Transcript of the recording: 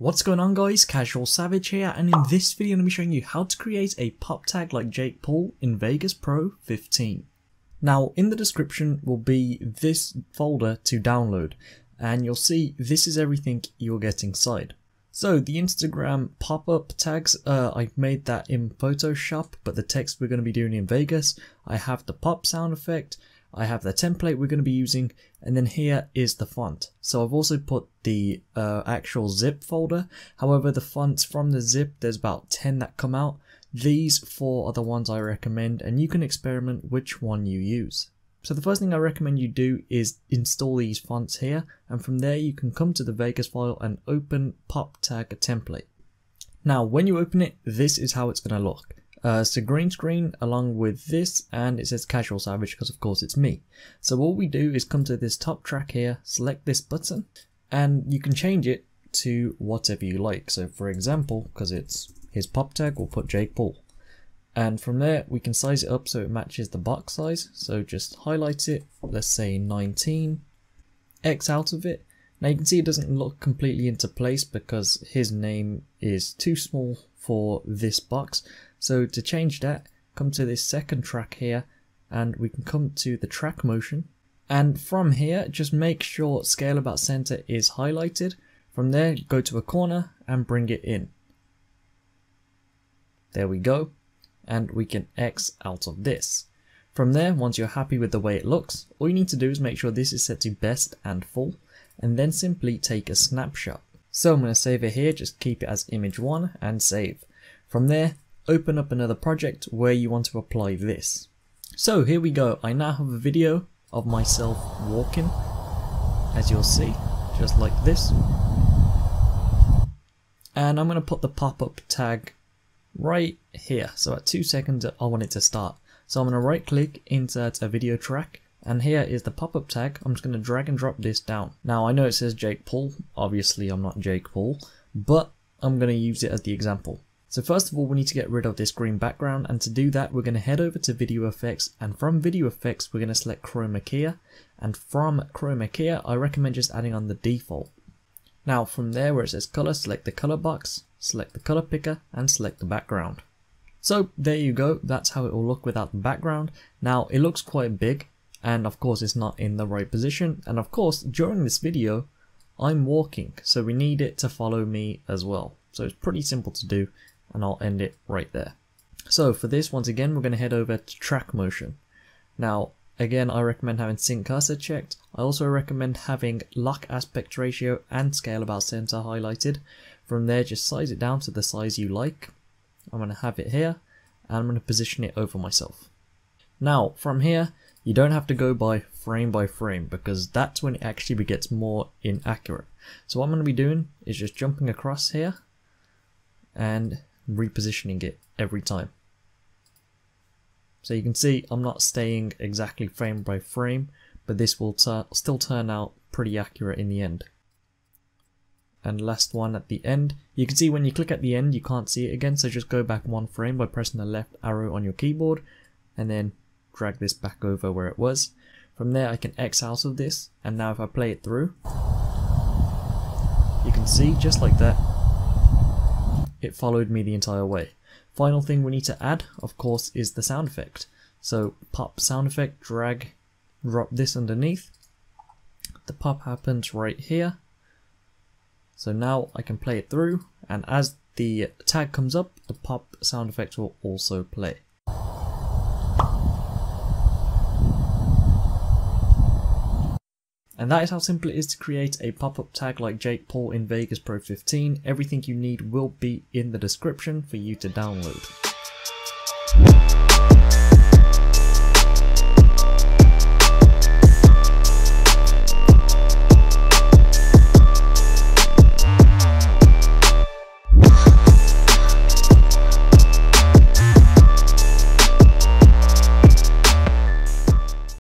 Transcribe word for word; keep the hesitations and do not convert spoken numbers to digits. What's going on, guys? Casual Savage here, and in this video I'm going to be showing you how to create a pop tag like Jake Paul in Vegas Pro fifteen. Now in the description will be this folder to download, and you'll see this is everything you'll get inside. So the Instagram pop-up tags, uh, I've made that in Photoshop, but the text we're going to be doing in Vegas, I have the pop sound effect, I have the template we're going to be using, and then here is the font. So I've also put the uh, actual zip folder. However, the fonts from the zip, there's about ten that come out. These four are the ones I recommend, and you can experiment which one you use. So the first thing I recommend you do is install these fonts here, and from there you can come to the Vegas file and open pop tag template. Now when you open it, this is how it's going to look. Uh, so green screen along with this, and it says Casual Savage because of course it's me. So all we do is come to this top track here, select this button, and you can change it to whatever you like. So for example, because it's his pop tag, we'll put Jake Paul. And from there we can size it up so it matches the box size. So just highlight it, let's say nineteen, X out of it. Now you can see it doesn't look completely into place because his name is too small for this box. So to change that, come to this second track here, and we can come to the track motion, and from here just make sure scale about center is highlighted. From there go to a corner and bring it in. There we go, and we can X out of this. From there, once you're happy with the way it looks, all you need to do is make sure this is set to best and full, and then simply take a snapshot. So I'm going to save it here, just keep it as image one and save. From there, open up another project where you want to apply this. So here we go, I now have a video of myself walking, as you'll see, just like this. And I'm going to put the pop-up tag right here, so at two seconds I want it to start. So I'm going to right click, insert a video track, and here is the pop-up tag. I'm just going to drag and drop this down. Now I know it says Jake Paul, obviously I'm not Jake Paul, but I'm going to use it as the example. So first of all we need to get rid of this green background, and to do that we're going to head over to video effects, and from video effects we're going to select Chroma Key, and from Chroma Key I recommend just adding on the default. Now from there where it says color, select the color box, select the color picker, and select the background. So there you go, that's how it will look without the background. Now it looks quite big, and of course it's not in the right position, and of course during this video I'm walking, so we need it to follow me as well. So it's pretty simple to do, and I'll end it right there. So for this, once again we're going to head over to track motion. Now again I recommend having sync cursor checked. I also recommend having lock aspect ratio and scale about center highlighted. From there just size it down to the size you like. I'm going to have it here, and I'm going to position it over myself. Now from here you don't have to go by frame by frame, because that's when it actually gets more inaccurate. So what I'm going to be doing is just jumping across here and repositioning it every time. So you can see I'm not staying exactly frame by frame, but this will still turn out pretty accurate in the end. And last one at the end, you can see when you click at the end you can't see it again, so just go back one frame by pressing the left arrow on your keyboard, and then drag this back over where it was. From there I can X out of this, and now if I play it through, you can see just like that it followed me the entire way. Final thing we need to add of course is the sound effect. So pop sound effect, drag, drop this underneath. The pop happens right here. So now I can play it through, and as the tag comes up the pop sound effect will also play. And that is how simple it is to create a pop-up tag like Jake Paul in Vegas Pro fifteen. Everything you need will be in the description for you to download.